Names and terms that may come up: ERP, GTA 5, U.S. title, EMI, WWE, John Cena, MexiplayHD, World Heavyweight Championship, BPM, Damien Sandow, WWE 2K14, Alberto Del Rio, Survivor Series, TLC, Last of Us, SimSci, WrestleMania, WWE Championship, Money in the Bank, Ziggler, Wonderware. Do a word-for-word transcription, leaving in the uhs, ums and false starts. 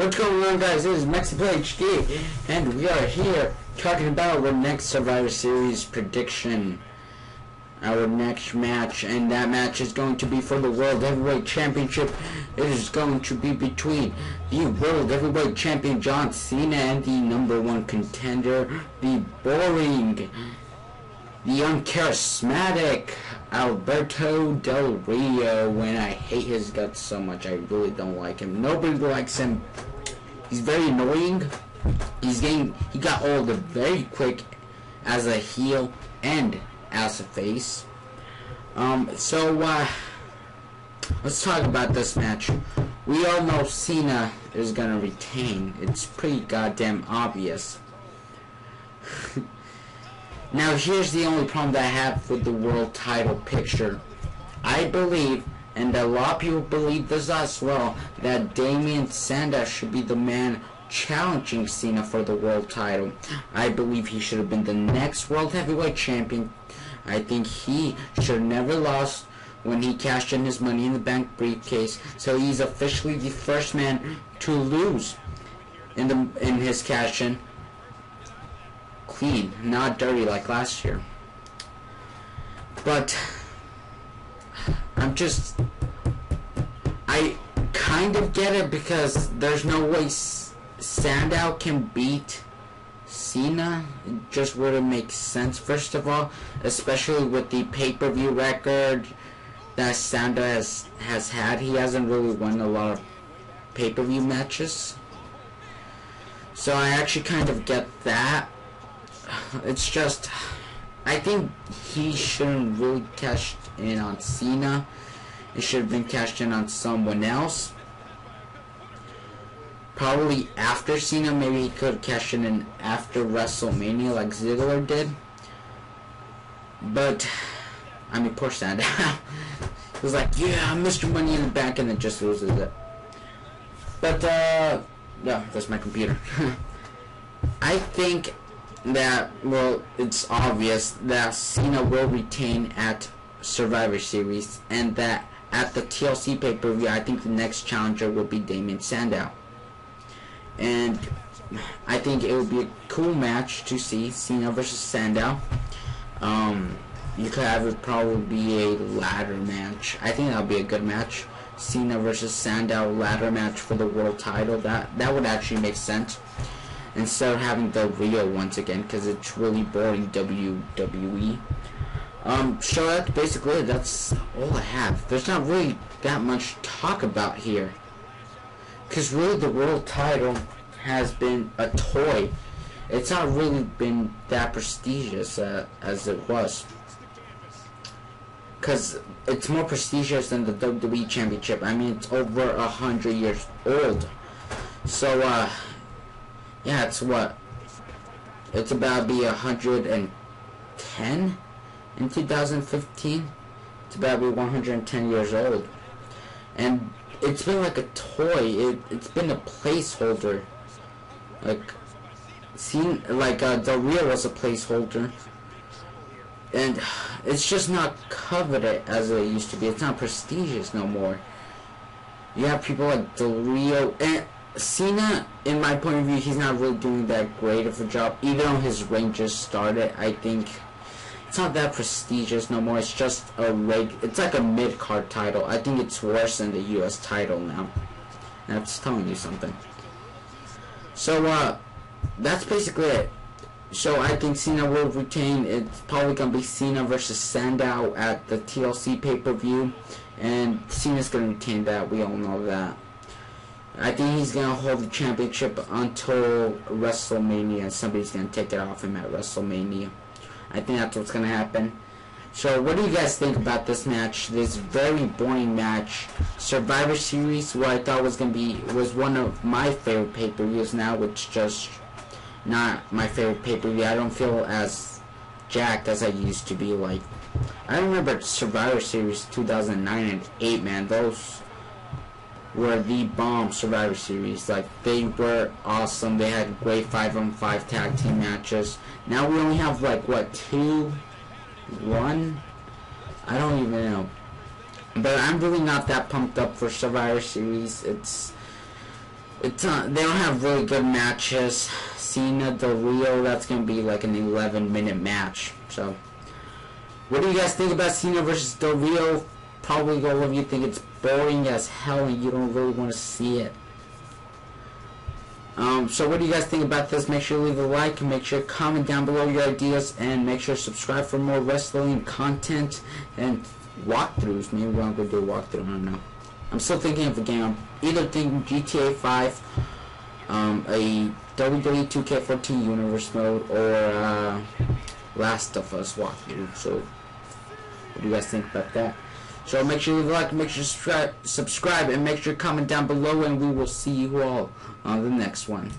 What's going on, guys? This is MexiplayHD, and we are here talking about our next Survivor Series prediction, our next match, and that match is going to be for the World Heavyweight Championship. It is going to be between the World Heavyweight Champion John Cena and the number one contender, the boring, the uncharismatic Alberto Del Rio. When I hate his guts so much, I really don't like him. Nobody likes him. He's very annoying. He's getting he got old very quick as a heel and as a face. Um. So uh, let's talk about this match. We all know Cena is gonna retain. It's pretty goddamn obvious. Now, here's the only problem that I have with the world title picture. I believe, and a lot of people believe this as well, that Damien Sandow should be the man challenging Cena for the world title. I believe he should have been the next World Heavyweight Champion. I think he should have never lost when he cashed in his Money in the Bank briefcase, so he's officially the first man to lose in, the, in his cash-in. Clean, not dirty like last year. But I'm just, I kind of get it, because there's no way Sandow can beat Cena. It just wouldn't make sense, first of all, especially with the pay-per-view record that Sandow has, has had. He hasn't really won a lot of pay-per-view matches, so I actually kind of get that. It's just, I think he shouldn't really cash in on Cena. It should have been cashed in on someone else. Probably after Cena, maybe he could cash in, in after WrestleMania like Ziggler did. But, I mean, poor Sandow. He was like, yeah, Mister Money in the Bank, and then just loses it. But, uh, yeah, that's my computer. I think that, well, it's obvious that Cena will retain at Survivor Series, and that at the T L C pay-per-view, I think the next challenger will be Damien Sandow. And I think it would be a cool match to see, Cena versus Sandow. Um, you could have it probably be a ladder match. I think that would be a good match. Cena versus Sandow ladder match for the world title. That, that would actually make sense, instead of having Del Rio once again, because it's really boring W W E. Um, so that's basically it. That's all I have. There's not really that much to talk about here, because really the world title has been a toy. It's not really been that prestigious uh, as it was, because it's more prestigious than the W W E Championship. I mean, it's over a hundred years old. So, uh... yeah, it's what? It's about to be one hundred ten in two thousand fifteen. It's about to be one hundred ten years old. And it's been like a toy. It, it's been a placeholder. Like, seen, like uh, Del Rio was a placeholder. And it's just not coveted as it used to be. It's not prestigious no more. You have people like Del Rio and Cena, in my point of view, he's not really doing that great of a job. Even though his reign just started, I think it's not that prestigious no more. It's just a reg. It's like a mid-card title. I think it's worse than the U S title now. That's telling you something. So, uh, that's basically it. So, I think Cena will retain. It's probably going to be Cena versus Sandow at the T L C pay-per-view. And Cena's going to retain that. We all know that. I think he's going to hold the championship until WrestleMania. Somebody's going to take it off him at WrestleMania. I think that's what's going to happen. So what do you guys think about this match? This very boring match. Survivor Series, what I thought was going to be, was one of my favorite pay-per-views. Now it's just not my favorite pay-per-view. I don't feel as jacked as I used to be. Like, I remember Survivor Series two thousand nine and eight, man. Those were the bomb Survivor Series. Like, they were awesome. They had great five on five tag team matches. Now we only have, like, what, two? One? I don't even know. But I'm really not that pumped up for Survivor Series. It's It's not, they don't have really good matches. Cena, Del Rio, that's going to be like an eleven minute match. So, what do you guys think about Cena versus Del Rio? Probably all of you think it's boring as hell and you don't really want to see it. Um, so what do you guys think about this? Make sure you leave a like, and make sure to comment down below your ideas, and make sure to subscribe for more wrestling content and walkthroughs. Maybe we'll go do a walkthrough, I don't know. I'm still thinking of a game. I'm either thinking G T A five, um, a W W E two K fourteen universe mode, or uh, Last of Us walkthrough. So what do you guys think about that? So make sure you like, make sure you subscribe, and make sure you comment down below, and we will see you all on the next one.